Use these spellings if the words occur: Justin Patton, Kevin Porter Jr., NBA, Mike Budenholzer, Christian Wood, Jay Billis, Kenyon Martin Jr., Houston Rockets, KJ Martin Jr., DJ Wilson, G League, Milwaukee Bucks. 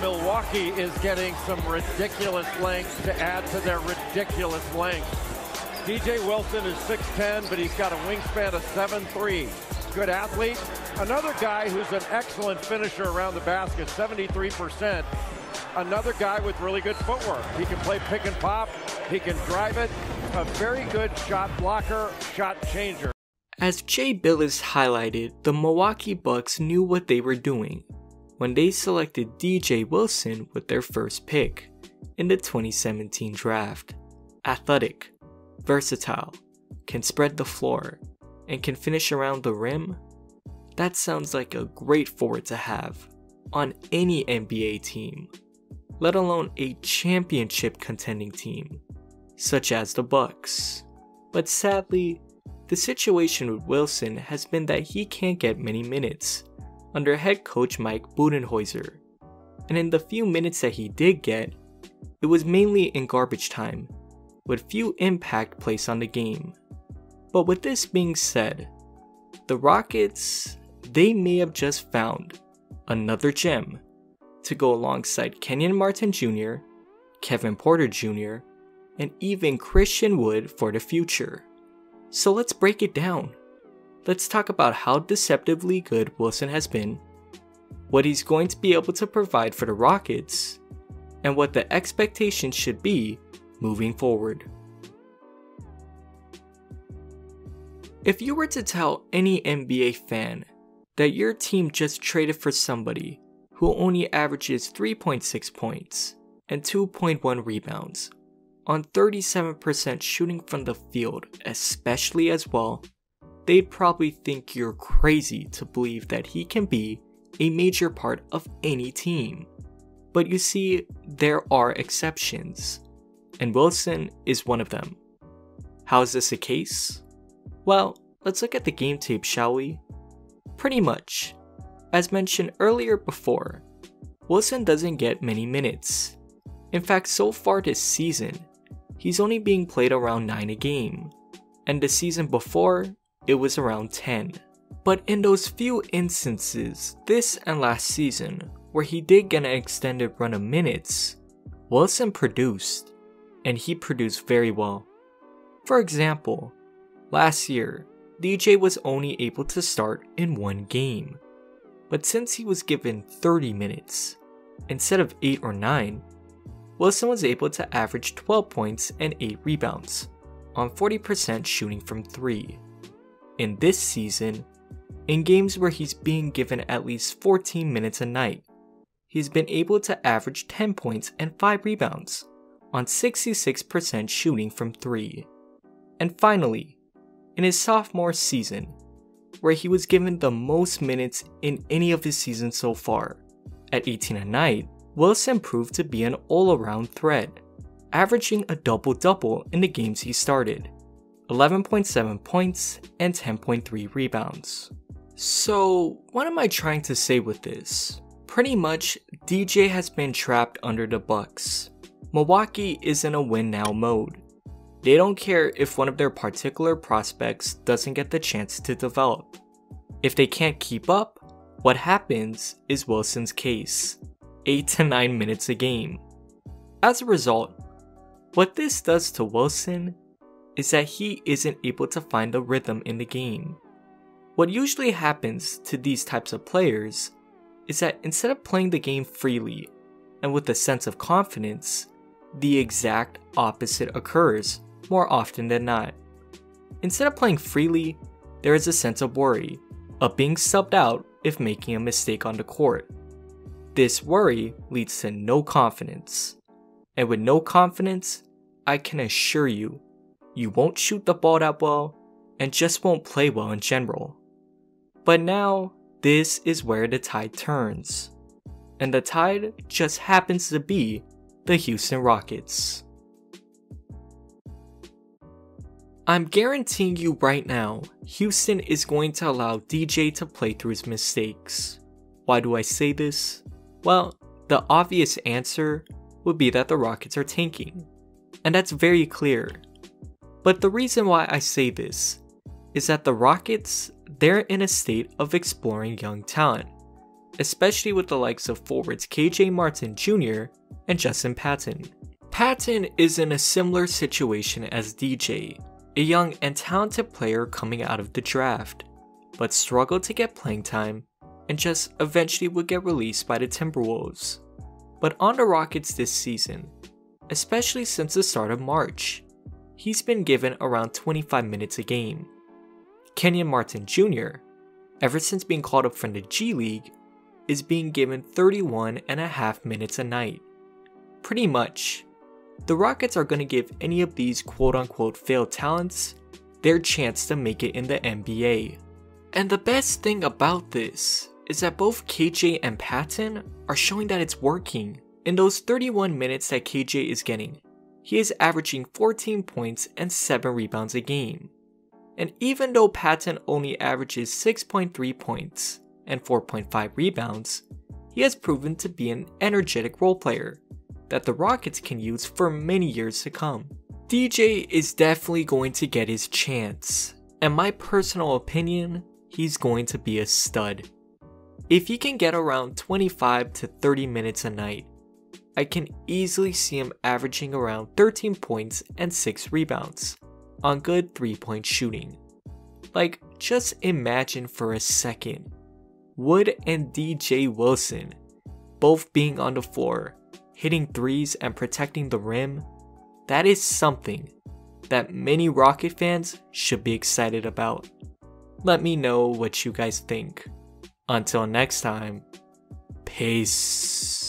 Milwaukee is getting some ridiculous length to add to their ridiculous length. DJ Wilson is 6'10", but he's got a wingspan of 7'3". Good athlete. Another guy who's an excellent finisher around the basket, 73%. Another guy with really good footwork. He can play pick and pop. He can drive it. A very good shot blocker, shot changer. As Jay Billis highlighted, the Milwaukee Bucks knew what they were doing when they selected DJ Wilson with their first pick in the 2017 draft. Athletic, versatile, can spread the floor, and can finish around the rim? That sounds like a great forward to have on any NBA team, let alone a championship contending team, such as the Bucks. But sadly, the situation with Wilson has been that he can't get many minutes under head coach Mike Budenholzer, and in the few minutes that he did get, it was mainly in garbage time, with few impact placed on the game. But with this being said, the Rockets, they may have just found another gem to go alongside Kenyon Martin Jr., Kevin Porter Jr., and even Christian Wood for the future. So let's break it down. Let's talk about how deceptively good Wilson has been, what he's going to be able to provide for the Rockets, and what the expectations should be moving forward. If you were to tell any NBA fan that your team just traded for somebody who only averages 3.6 points and 2.1 rebounds on 37% shooting from the field, especially as well, they'd probably think you're crazy to believe that he can be a major part of any team. But you see, there are exceptions, and Wilson is one of them. How is this the case? Well, let's look at the game tape, shall we? Pretty much, as mentioned earlier before, Wilson doesn't get many minutes. In fact, so far this season, he's only being played around 9 a game, and the season before, it was around 10. But in those few instances, this and last season, where he did get an extended run of minutes, Wilson produced, and he produced very well. For example, last year, DJ was only able to start in 1 game, but since he was given 30 minutes, instead of 8 or 9, Wilson was able to average 12 points and 8 rebounds on 40% shooting from 3. In this season, in games where he's being given at least 14 minutes a night, he's been able to average 10 points and 5 rebounds on 66% shooting from 3. And finally, in his sophomore season, where he was given the most minutes in any of his seasons so far, at 18 a night, Wilson proved to be an all-around threat, averaging a double-double in the games he started, 11.7 points and 10.3 rebounds. So what am I trying to say with this? Pretty much, DJ has been trapped under the Bucks. Milwaukee is in a win-now mode. They don't care if one of their particular prospects doesn't get the chance to develop. If they can't keep up, what happens is Wilson's case, 8 to 9 minutes a game. As a result, what this does to Wilson is that he isn't able to find a rhythm in the game. What usually happens to these types of players is that instead of playing the game freely and with a sense of confidence, the exact opposite occurs more often than not. Instead of playing freely, there is a sense of worry of being subbed out if making a mistake on the court. This worry leads to no confidence. And with no confidence, I can assure you, you won't shoot the ball that well and just won't play well in general. But now, this is where the tide turns. And the tide just happens to be the Houston Rockets. I'm guaranteeing you right now, Houston is going to allow DJ to play through his mistakes. Why do I say this? Well, the obvious answer would be that the Rockets are tanking, and that's very clear. But the reason why I say this is that the Rockets, they're in a state of exploring young talent, especially with the likes of forwards KJ Martin Jr. and Justin Patton. Patton is in a similar situation as DJ, a young and talented player coming out of the draft, but struggled to get playing time and just eventually would get released by the Timberwolves, but on the Rockets this season, especially since the start of March, he's been given around 25 minutes a game. Kenyon Martin Jr., ever since being called up from the G League, is being given 31.5 minutes a night. Pretty much, the Rockets are going to give any of these quote-unquote failed talents their chance to make it in the NBA. And the best thing about this is that both KJ and Patton are showing that it's working. In those 31 minutes that KJ is getting, he is averaging 14 points and 7 rebounds a game. And even though Patton only averages 6.3 points and 4.5 rebounds, he has proven to be an energetic role player that the Rockets can use for many years to come. DJ is definitely going to get his chance, and my personal opinion, he's going to be a stud. If he can get around 25 to 30 minutes a night, I can easily see him averaging around 13 points and 6 rebounds on good 3-point shooting. Like, just imagine for a second, Wood and DJ Wilson both being on the floor, hitting threes and protecting the rim. That is something that many Rocket fans should be excited about. Let me know what you guys think. Until next time, peace.